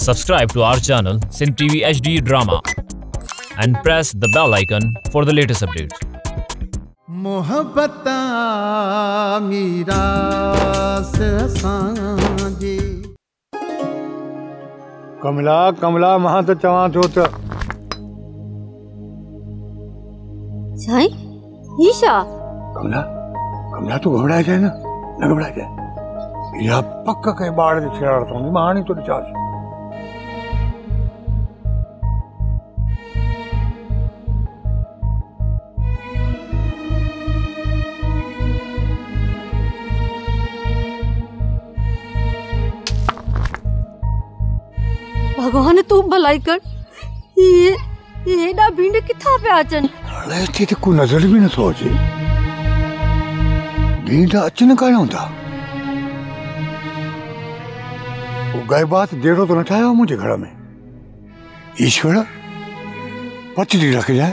Subscribe to our channel Sindh TV HD drama and press the bell icon for the latest updates. मोहब्बत मीरास Sanji कमला कमला मां तो चवां थो त साईं ईशा कमला कमला तो घबराए जाए ना घबराए जाए या पक्का कहीं बाहर से छेड़ाड़ तो नहीं मानी तो चाच भगवान तू भलाई कर ये ना भिंड किथा पे अचन अरे थी तो को नजर भी न सोचे भिंड अचन का होता वो गए बात जेड़ो तो न ठाया मुझे घर में ईश्वर पचड़ी रख जाए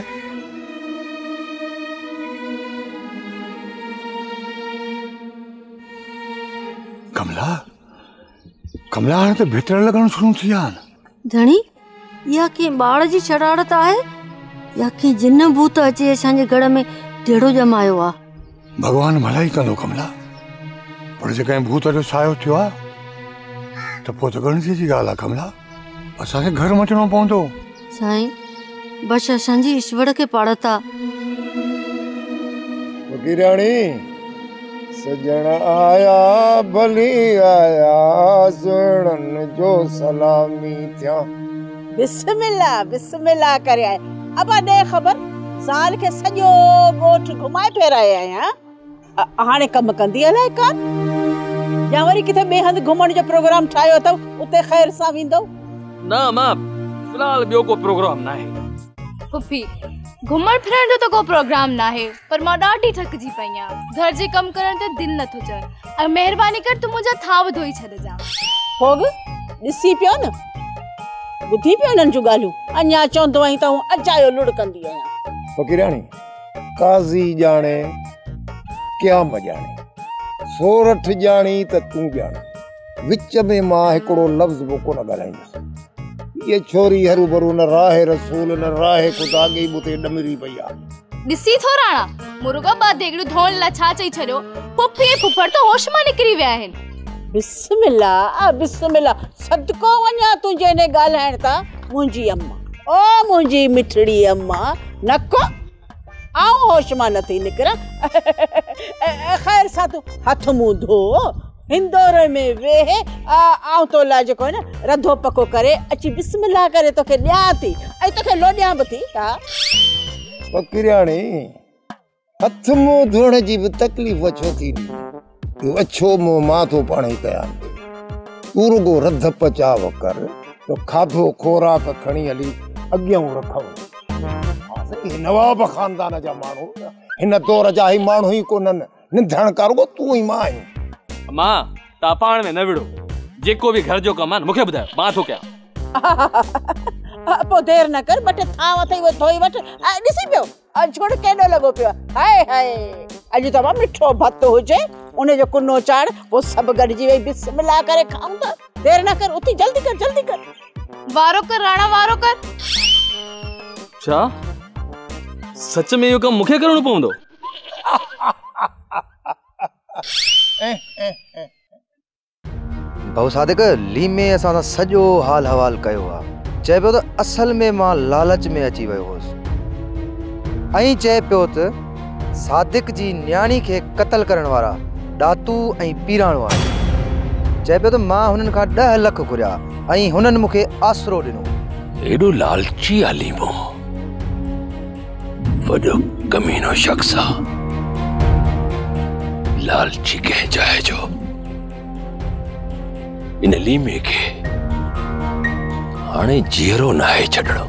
कमला कमला हाणे तो भीतर लगन शुरू थिया धणी या के बाड़ जी शरारत है या के जिन्न भूत अचे सांजे घर में टेड़ो जमायो आ भगवान भलाई कनो कमला पर जे कहीं भूत जो सायो थियो आ तो पोत गण जी गाला कमला असा के घर मचनो पौंदो साईं बस सांजी ईश्वर के पाड़ता वगीराणी सजना आया भली आया सुनन जो सलामी थिया बिस्मिल्लाह बिस्मिल्लाह करे आए अब ने खबर साल के सजो गोठ घुमाए फेराए आया हाने कम कंदी अले का या वरी किथे बेहद घुमण जो प्रोग्राम ठायो त उते खैर सा विंदो ना मां फिलहाल बियो को प्रोग्राम ना है फुफी घुमण फिरण जो तो को प्रोग्राम ना है पर मां डाडी थक जी पईया घर जे कम करन ते दिल न थो चर और मेहरबानी कर तू मुजा थाव धोई छद जा होग दिसी पियो न बुद्धि पियो नन जो गालू अन्या चोंदो आई त अचायो लुड़ कंदी आया फकीरानी काजी जाने क्या म जाने सोरठ जानी त तू जाने विच में मां एकड़ो लफ्ज बो को न गलाइंदस ये छोरी हरू बरू न राहे रसूल न राहे खुदा गई बुते डमरी भैया दिसी थो राणा मुर्गा बा देगड़ो धोन ला छा चई छरो पुफी फुफड़ तो होश मा निकरी वे हन बिस्मिल्लाह आ बिस्मिल्लाह सदको वन्या तू जेने गालहण ता मुंजी अम्मा ओ मुंजी मिठड़ी अम्मा नको आओ होश मा नती निकरा खैर सा तू हाथ मुंह धो इंदौर में वे आऊं तो लाज को ना रधो पको करे अच्छी बिस्मिल्लाह करे तो के न्याती आई तो के लोडिया बती का फकीराणी हथ मो धोण जी तकलीफ छोती तू अच्छो मो माथो पाणी कया तू रुगो रध पचाव कर तो खाधो खोराक खणी अली अग्यां रखो असली नवाब खानदान जा मानो इन दौर जा ही मानो ही कोनन निधण करगो तू ही मां मां ता पाण में न विड़ो जेको भी घर जो कमान मुखे बुधाय मां तो क्या अपो देर न कर बट थाव थई वो थोई बट दिसी पियो छोड़ केडो लगो पियो हाय हाय अज तमा मिठो भात होजे उने जो कुनो चाड़ वो सब गड जी वे बिस्मिल्लाह करे खाऊं त देर न कर उती जल्दी कर वारो कर राणा वारो कर अच्छा सच में यो कम मुखे करणो पवंदो भाऊ सादिक ली में असा सजो हाल हवाल कयो आ चए पियो त असल में मां लालच में अची वियो होस ऐं चए पियो त सादिक जी न्याणी के कत्ल करण वारा दातू ऐं पीराणो आ चए पियो त मां हुनन खां 10 लख घुरिया ऐं हुनन मुखे आसरो दिनो एडो लालची आलिमो वडो कमीनो शख्स आ लालची कह जाए जो इन लीमे के हाणे जीरो ना है छड़ो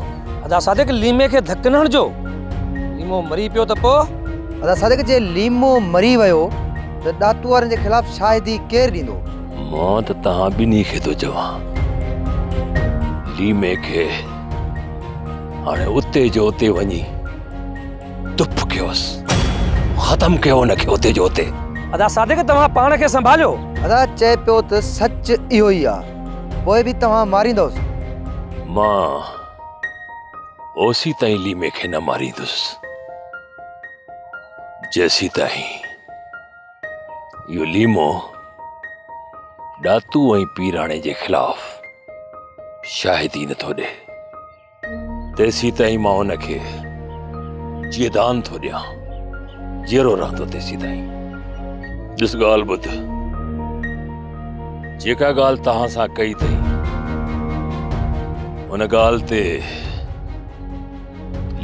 अदा सादिक लीमे के धकनण जो लीमो मरी पियो त पो अदा सादिक जे लीमो मरी वयो त दातुआर जे खिलाफ शाहिदी केर दिंदो मौत ता बिनी के तो जवा लीमे के हाणे उते जो उते वनी तुप केस खत्म केओ न के उते जो उते अदा सादिक तमा पाण के संभालो अदा चए पियो त सच इहो ही आ पोइ बि तव्हां मारींदोसि? मां ओसी ताईं लीमे खे न मारींदुसि जेसी ताईं इहो लीमो डातू ऐं पीराणे जे ख़िलाफ़ शाहिदी नथो ॾे। तेसी ताईं मां हुनखे जीअदान थो ॾियां जहिड़ो रहंदो तेसी ताईं। ॾिस ॻाल्हि ॿुध, जेका ॻाल्हि तव्हां सां कई अथई उन ॻाल्हि ते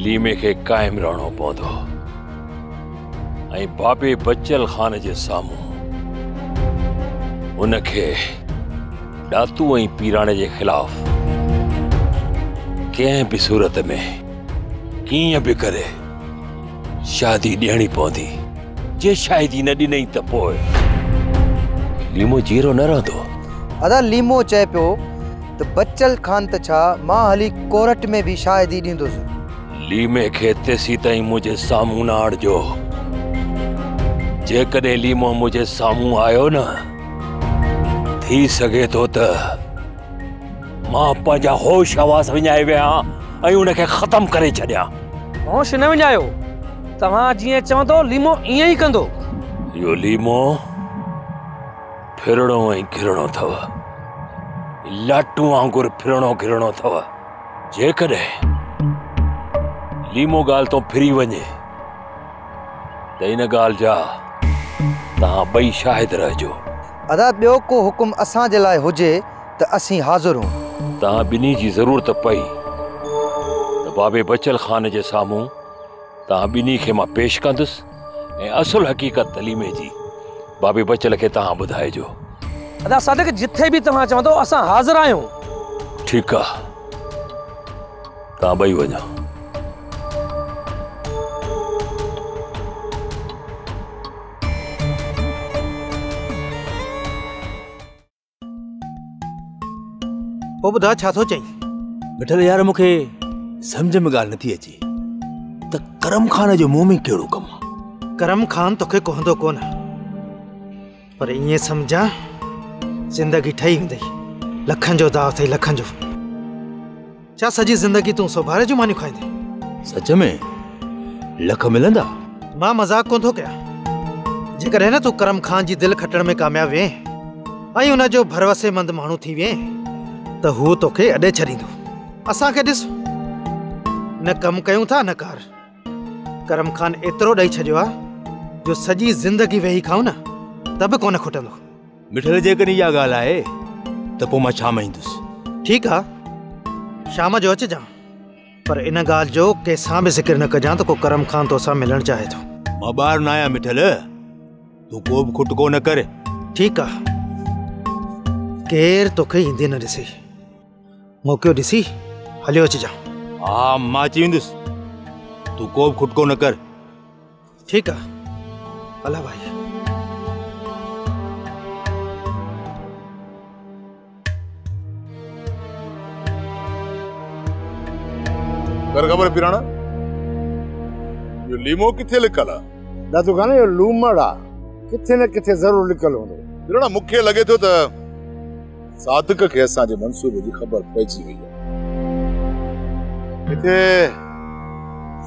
लीमे खे काइम रहणो पवंदो ऐं बाबे बचल ख़ान जे साम्हूं उनखे डातू ऐं पीराणे जे ख़िलाफ़ कंहिं बि सूरत में कीअं बि करे शादी ॾियणी पवंदी। जे शादी न ॾिनई त पोइ लीमो जीरो न रहंदो। अदा लीमो चए पियो त बचल खान त छा मां हली कोरट में बि शादी ॾींदुसि। लीमे खे तेसी ताईं मुंहिंजे साम्हूं न आणिजो। जेकॾहिं लीमो मुंहिंजे साम्हूं आयो न, थी सघे थो त मां पंहिंजा होश हवास विञाए विया ऐं उनखे ख़तमु करे छॾियां। होश न विञायो, तव्हां जीअं चवंदो लीमो ईअं ई कंदो। इहो लीमो फिरणो ऐं घिरणो अथव, लाटू वांगुरु फिरणो घिरणो अथव। जेकॾहिं लीमो ॻाल्हि तो फिरी वञे त इन ॻाल्हि जा तव्हां ॿई शाहिद रहिजो। अदा ॿियो को हुकुम असांजे लाइ हुजे त असीं हाज़िर हूं। तव्हां ॿिन्ही जी ज़रूरत पई त बाबे बचल ख़ान जे साम्हूं तव्हां ॿिन्ही खे मां पेश कंदुसि ऐं असुल हक़ीक़त तलीमे जी बाबे बचल खे तव्हां ॿुधाइजो। अदा सादिक, जिथे बि तव्हां चवंदो असां हाज़िर आहियूं। ठीकु आहे, तव्हां ॿई वञो। पोइ ॿुधा छा थो चई? मिठल यार, मूंखे सम्झ में ॻाल्हि नथी अचे त करम खान जो मुंहुं में कहिड़ो कमु आहे? करम खान तोखे कहंदो कोन, पर ईअं सम्झा ज़िंदगी ठही हूंदई। लखनि जो दाव अथई, लखनि जो। छा सॼी ज़िंदगी तूं सोभारे जूं मानियूं खाईंदे? सच में लख मिलंदा? मां मज़ाक कोन थो कयां। जेकॾहिं न तूं करम खान जी दिलि खटण में कामयाबु वें ऐं उन जो भरवसेमंद माण्हू थी वें त हू तोखे अॾे छॾींदो। असांखे ॾिस, न कमु कयूं था न कार। करम खान एतिरो ॾेई छॾियो आहे जो सॼी ज़िंदगी वेही खाऊं न त बि कोन खुटंदो। मिठल, जेकॾहिं इहा ॻाल्हि आहे त पोइ मां शाम ईंदुसि। ठीकु आहे, शाम जो अचिजां, पर इन ॻाल्हि जो कंहिंसां बि ज़िक्र न कजांइ त को करम खान तोसां मिलणु चाहे थो। मां ॿाहिरि न आहियां मिठल, तूं को बि खुटको न कर। ठीकु आहे, केरु तोखे ईंदे न ॾिसे। मौक़ो ॾिसी हलियो अचिजां। हा, मां अची वेंदुसि, तूं को बि खुटको न कर। ठीकु आहे, अला भाई। कर ख़बर पिराणा, यो लीमो किथे लिकल आहे? दादू कान, यो लूमड़ आहे, किथे न किथे ज़रूर लिकल हूंदो। पिराणा, मूंखे लॻे थो त सादिक खे असांजे मंसूबे जी ख़बर पइजी वई आहे। हिते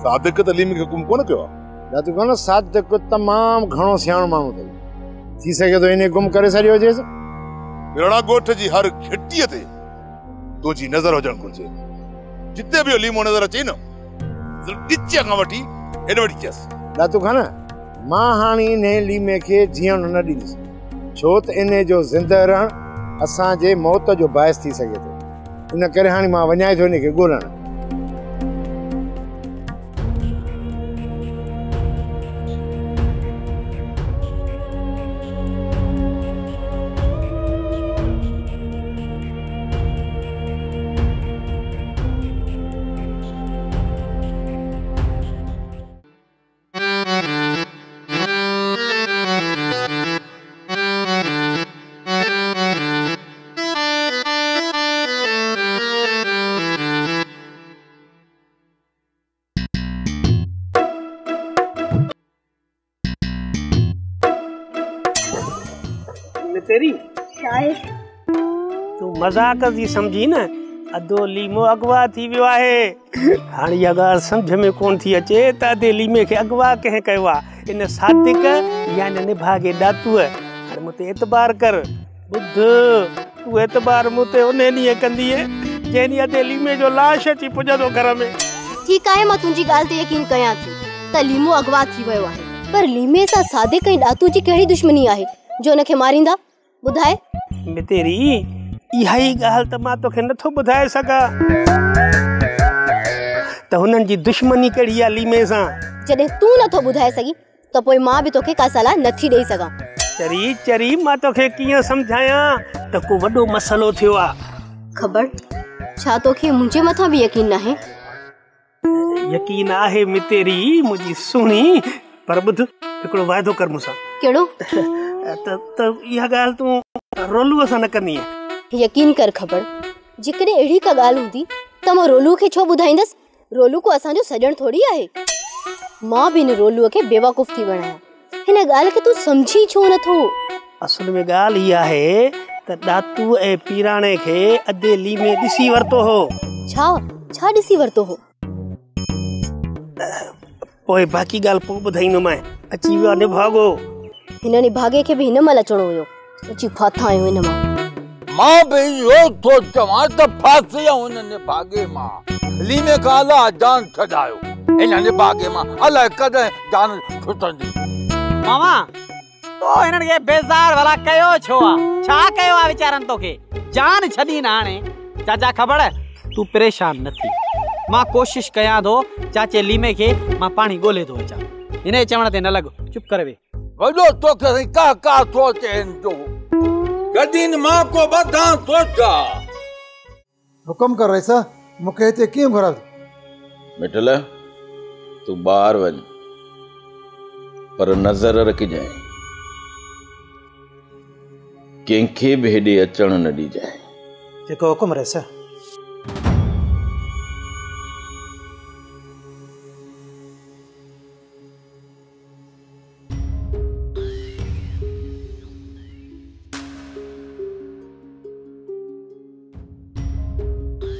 सादिक तलीम खे हुकुम कोन कयो आहे। दादू कान, सादिक तमामु घणो सियाणो माण्हू अथई, थी सघे थो इन गुम करे छॾियो हुजेसि। पिराणा, ॻोठ जी हर खिटीअ ते तुंहिंजी नज़र हुजणु घुरिजे। जिते बि लीमो नज़र अचे न, ॾिचे खां वठी हेॾे वठी अचेसि। दादू कान, मां हाणे इन लीमे खे जीअण न ॾींदुसि, छो त इन जो ज़िंदह रहणु असांजे मौत जो बायस थी सघे थो। इन करे हाणे मां वञाए थो हिनखे ॻोल्हण। तू मज़ाक थी समझी न, अधो लीमो अगवा थी वियो आहे। हाँ ये ॻाल्हि समझ में कोन थी अचे त अधे लीमे के अगवा कें कयो आहे। इन सातिक यानी निभागे दातू हाणे मूं ते एतबार कर। बुध तू एतबार मूं ते उन ॾींहुं कंदीअ जंहिं ॾींहुं अधे लीमे जो लाश अची पुॼंदो घर में। ठीक आहे, मां तुंहिंजी ॻाल्हि ते यकीन कयां थी त लीमो अगवा थी वियो आहे, पर लीमे सां सादिक ऐं दातू जी कहिड़ी दुश्मनी आहे जो उनखे मारींदा? ॿुधाए मितेरी, इहा ई ॻाल्हि त मां तोखे नथो ॿुधाए सघां त हुननि जी दुश्मनी कहिड़ी आहे लीमे सां। जॾहिं तूं नथो ॿुधाए सघी त पोइ मां बि तोखे का सलाह नथी ॾेई सघां। चरी चरी मां तोखे कीअं सम्झायां त को वॾो मसइलो थियो आहे। ख़बर छा तोखे मुंहिंजे मथां बि यकीन नाहे? यकीन आहे मितेरी मुंहिंजी सुहिणी, पर ॿुध हिकिड़ो वाइदो कर मूंसां। कहिड़ो? त इहा ॻाल्हि तूं रोलूअ सां न कंदीअ। यकीन कर खबर, जिकॾहिं अहिड़ी का ॻाल्हि हूंदी त मां रोलू खे छो ॿुधाईंदसि? रोलू को असांजो सॼण थोरी आहे। मां बि हिन रोलूअ खे बेवकूफ़ थी बणायां। हिन ॻाल्हि खे तूं समझी छो नथो? असुल में ॻाल्हि इहा आहे त दातू ऐं पीराणे खे अधे लीमे ॾिसी वरितो हो। छा छा ॾिसी वरितो हो? पोइ बाक़ी ॻाल्हि पोइ ॿुधाईंदोमांइ। अची वियो निभागो। हिन निभागे खे बि हिन महिल अचणो हुयो, अची फाथा आहियो हिन मां। मां बि इहो थो चवां त फासी हुन निभागे मां। लीमे खां अलाए जान छॾायो हिन निभागे मां, अलाए कॾहिं जान छुटंदी। मामा तो हिननि खे बेज़ार वाला कयो छो आ? छा कयो आ वीचारनि तोखे? जान छॾी न हाणे। चाचा ख़बर तू परेशान न थी, मां कोशिश कयां थो। चाचे लीमे खे मां पाणी ॻोल्हे थो अचां। हिन चवण ते न लॻो, चुप करे वेह। वॾो तोखे का का सोच जो गदीन मां को बदा सोचा। हुकम कर रईसा, मुके इते के घुरा। बेटला तू बाहर वन, पर नजर रख जाए, केंखे भी हेडे अचण न दी जाए। जेको हुकम रईसा।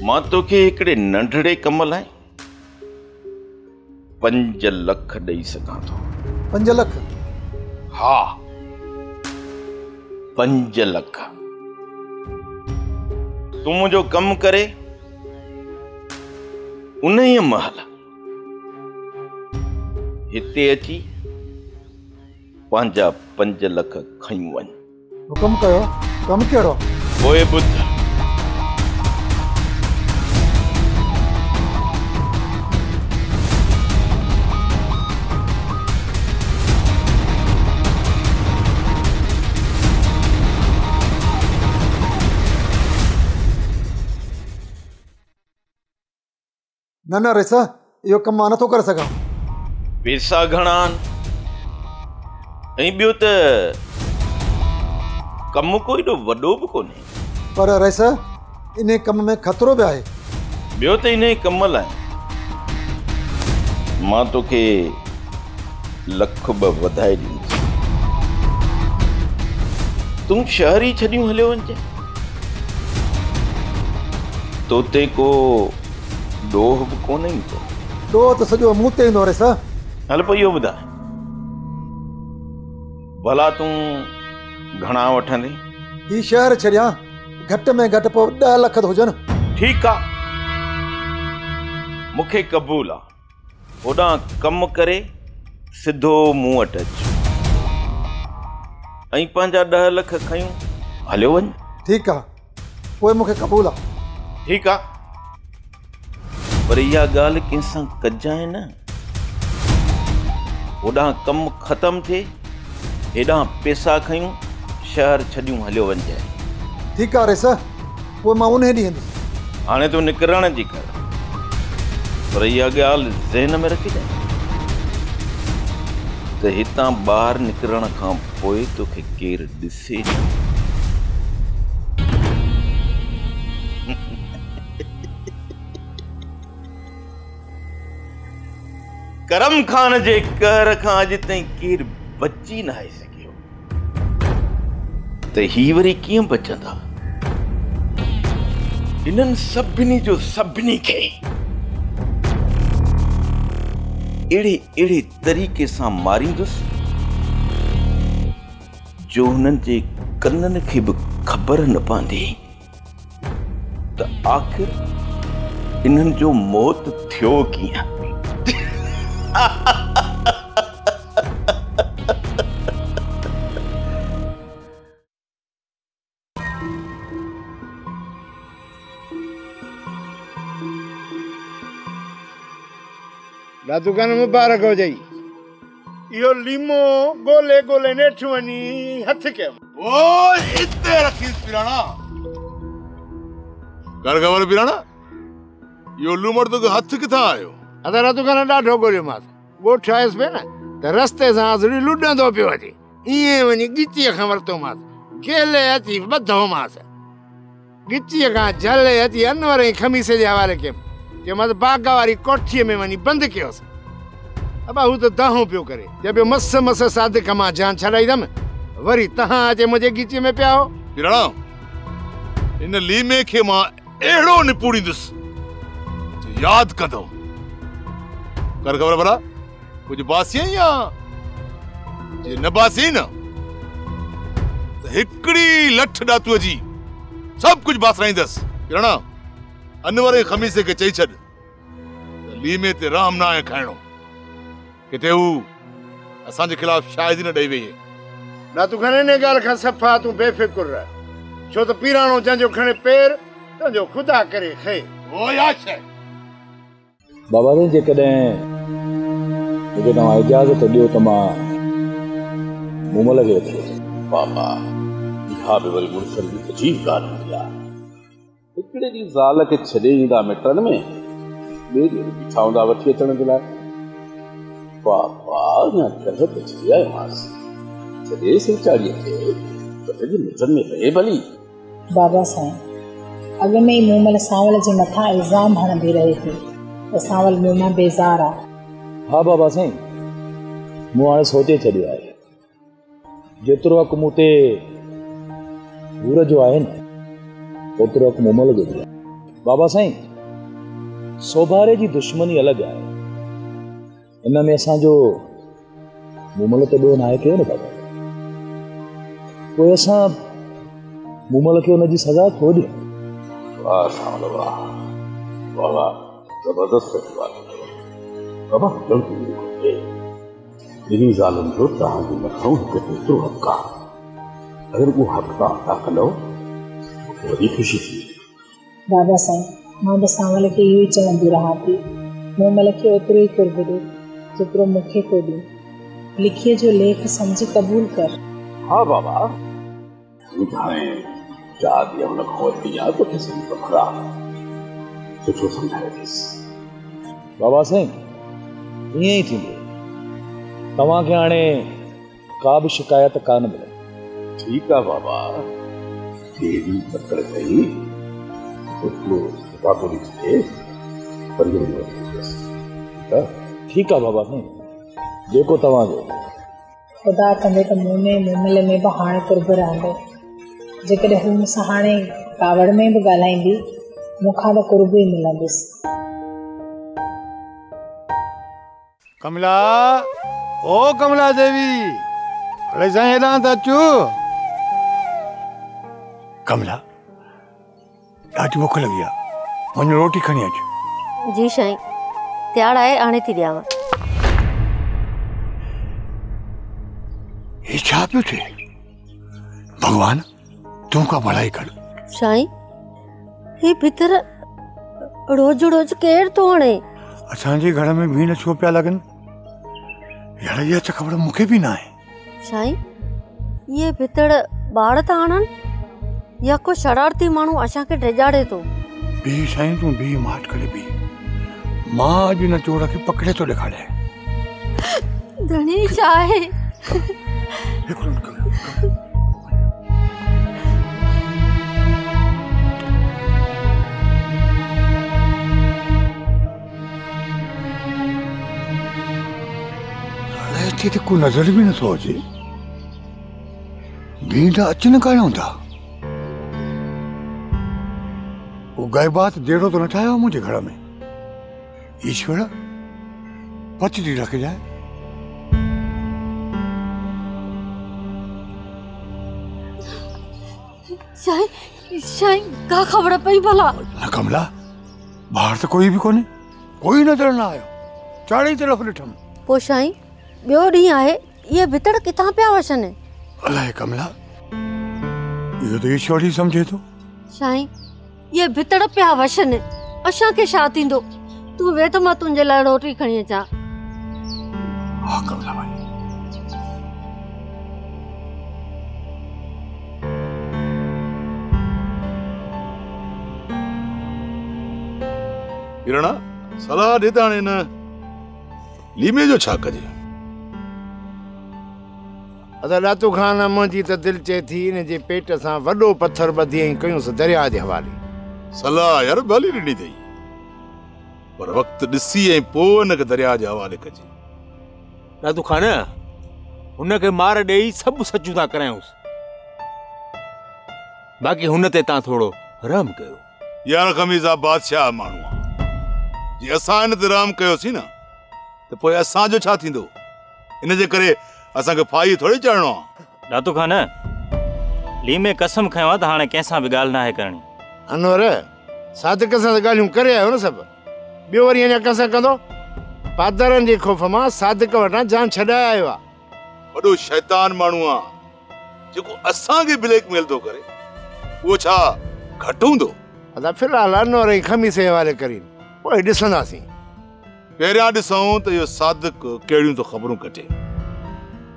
मां तोखे हिकिड़े नंढड़े कम लाइ 5 लख ॾेई सघां थो। 5 लख? हा 5 लख। तूं मुंहिंजो कमु करे उन ई महिल हिते अची पंहिंजा 5 लख खयूं वञ। हुकुम कयो, कमु कहिड़ो? पोइ ॿुध। न न रईसा, यो कम मां नथो करे सघां। पैसा घणा ऐं ॿियो त कमु कोई एॾो वॾो बि कोन्हे। पर रईसा इन कम में ख़तरो बि आहे। ॿियो त इन कम लाइ मां तोखे 1 लख बि वधाए ॾींदुसि। तूं शहर ई छॾियूं हलियो वञे। तो ते को दोह बि कोन ईंदो। दोह त सॼो मूं ते ईंदो रईसा। हल पोइ इहो ॿुधाए, भला तूं घणा वठंदे? ही शहर छॾियां, घटि में घटि पोइ 10 लख त हुजनि। ठीकु आहे, मूंखे क़बूल आहे। होॾां कमु करे सिधो मूं वटि अचु ऐं पंहिंजा 10 लख खयूं हलियो वञ। ठीकु आहे, पोइ मूंखे क़बूल आहे। ठीकु आहे, पर इहा ॻाल्हि कंहिंसां कजांइ न। होॾां कमु ख़तमु थिए, हेॾां पैसा खयूं, शहर छॾियूं हलियो वञे। ठीकु आहे रईसा, पोइ मां उन ॾींहुं ईंदुसि। हाणे तूं निकिरण जी कर, पर इहा ॻाल्हि ज़हन में रखिजांइ त हितां ॿाहिरि निकिरण खां पोइ तोखे केरु ॾिसे न। करम खान जे कहर खां अॼु ताईं केरु बची न आहे सघियो, त ही वरी कीअं बचंदा? इन्हन सभिनी जो सभिनी खे अड़े अड़े तरीक़े से मारींदुसि जो उन्हनि जे कन्ननि खे भी खबर न पवंदी त आखिर इन्हनि जो मौत थियो कीअं। दुकान मुबारक हो जाई यो लीमो गोले गोले नेठ वनी हथ के ओ इते रखी पिराना गरगवर पिराना यो लूमड़ तो हथ के था आयो अदर दुकान डाढो गोले मास गोठायस पे ना त रस्ते सा जड़ी लुडा दो पियो जी ई वनी गिची खबर तो मास केले अची बधो मास गिची का जले अची अनवर खमीसे जे हवाले के जे मत बागवारी कोठी में वनी बंद कियोस अब हु तो दाहो पियो करे जब मस मस साध कमा जान छड़ाई दम वरी तहां जे मुझे गिची में पिया हो पिराणा इन लीमे के मां एड़ो न पूरी दुस याद कदो कर खबर बड़ा कुछ बासी या जे न बासी ना हिकड़ी लठ डातु जी सब कुछ बासराई दस पिराणा अनवर खमीसे के चई छद लीमे ते राम ना है खाणो किथे हु असा जे खिलाफ शायद न दई वे ना तू खने ने गाल खा सफा तू बेफिक्र रह छो तो पीराणो जंजो खने पैर तंजो खुदा करे खे ओ याश बाबा ने जे कदे मुझे ना इजाजत दियो त मां मुमल लगे थे बाबा हा बेवल मुर्सल की अजीब बात मिला हिकड़े जी ज़ाल के छॾे ईंदा मिटनि में ॿिए ॾींहुं बिछावंदा वठी अचण जे लाइ बाबा या गलत थी आहे मास छॾे सेचारीअ खे पंहिंजे मिटनि में रहे भली बाबा साईं अॻु में ई मूमल सावल जे मथां इल्ज़ाम हणंदी रहे थी त सावल मूं बेज़ार आहे। हा बाबा साईं मूं हाणे सोचे छॾियो आहे जेतिरो हक़ मूं ते हूर जो आहे न ओतरो को मुमल गया बाबा साईं सोभारे जी दुश्मनी अलग है इनमें असा जो मुमल तो बो ना है के न बाबा कोई असा मुमल के उन जी सजा खो दे वाह सावल वाह बाबा जबरदस्त बात बाबा जल्दी करो मेरी जालम जो ताहा की मखौं के तो हक का अगर वो हक का हक लो बड़ी खुशी थी। बाबा साईं मां बसावल के यही चवंदी रहा थी मूमल के ओतरो ही कुर्ब दे जितरो मुखे को दे लिखिए जो लेख समझी कबूल कर। हाँ बाबा बुधाए याद ये उन खोत याद तो किसी बखरा सोचो समझाए दिस बाबा साईं ये ही थी तवा के आने का भी शिकायत कान मिले। ठीक है बाबा देवी पत्र कही उसको बाबू लिखे परिवार ठीक है बाबा ने देखो तवा जो खुदा कंदे तो मुंह में मुमल में बहाने कुर्ब रहंदो जेकॾहिं हू मूंसां हाणे कावड़ में भी ॻाल्हाईंदी मूंखां त कुर्ब ई मिलंदुसि। कमला ओ कमला देवी अरे साईं हेॾां त अचो। कमला आज भूख लगी है रोटी खणी अच। जी शाई त्यार आए आने ती दियावा। ये छा पियो थे भगवान तू का भलाई कर शाई ये भीतर रोज रोज केर तो हणे असा जी घर में भी न छो पिया लगन यार ये तो खबर मुखे भी ना है शाई ये भीतर बाड़ ता हणन या को शरारती मानू आशा के ड्रेजाड़े तो बी साईं तू बी माट करे बी मां जी न चोर के पकड़े तो दिखाड़े धनी चाहे एक मिनट कर अरे थी तो को नजर भी न सोचे बीड़ा अचन काणो था गैबात देड़ो तो न ठाया मुझे घर में ईश्वर पचड़ी रख जाए। शाइन शाइन का खबर पई भला ना कमला बाहर तो कोई भी कोने कोई नजर ना आयो चारई तरफ लिठम। पो शाइन बियो डी आहे ये भितड़ किथा पे आवशन है। अलाए कमला ये तो ईश्वर ही समझे तो। शाइन ये भितड़ पे आवशन है अशा के शाती दो तू वे तो मैं तुझे ला रोटी खणी अचा। हां कमला भाई किरणा सलाह देताने ना लीमे जो छा कजे। अदा रातो खाना मुझी तो दिल चे थी ने जे पेट सा वडो पत्थर बधी कयूं से दरिया दे हवाले। सलाह यार भली ॾिनी थई पर वक्त दिसी ए पो न के दरिया दे हवाले कजे। रातो खाना उन के मार देई सब सचू ता करायोस बाकी हुन ते ता थोड़ो राम कयो। यार खमीसा बादशाह मानू जी असा इन राम कयोसी ना तो पोए असा जो छा थींदो इन जे करे असा के फाई थोड़ी चढ़नो। दातू खान ली में कसम खावा त हाने कैसा भी गाल ना है करनी। अनवर सादक से गालियों करे आयो ना सब बियो वरी अन कैसा कंदो पादरन जी खौफ मां सादक वटा जान छडा आयो बडो शैतान मानू आ जेको असा के ब्लैकमेल तो करे वो छा घटूंदो। अदा फिलहाल अनवर खमीस हवाले करी ओए दिसनासी पेरा दिसऊ तो यो सादिक केड़ियों तो खबरों कटे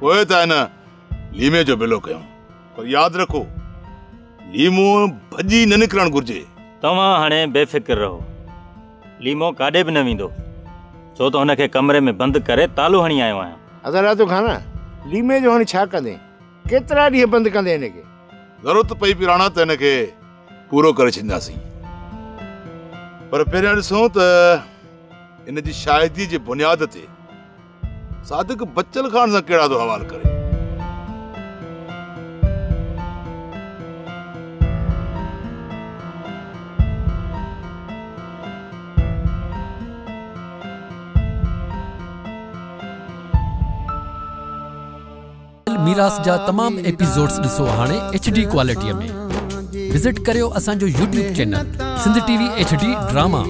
ओए ता ना लीमे जो बिलो कयो पर याद रखो लीमो भजी न निकरण गुरजे। तवा हणे बेफिक्र रहो लीमो काडे भी न विंदो जो तो उनके कमरे में बंद करे तालो हणी आयो आ। अदरा तो खाना लीमे जो हणी छा कंदे केतरा डी बंद कंदे इनके जरूरत पई पिराणा त इनके पूरो करे छिंदासी पर पेरा दिसो तो इन जी शायदी जी बुनियाद ते सादिक बच्चल खान से केड़ा तो हवाल करे। मीरास जा तमाम एपिसोड्स दिसो हाने HD क्वालिटी में विजिट करियो असां जो YouTube channel Sindh TV HD drama.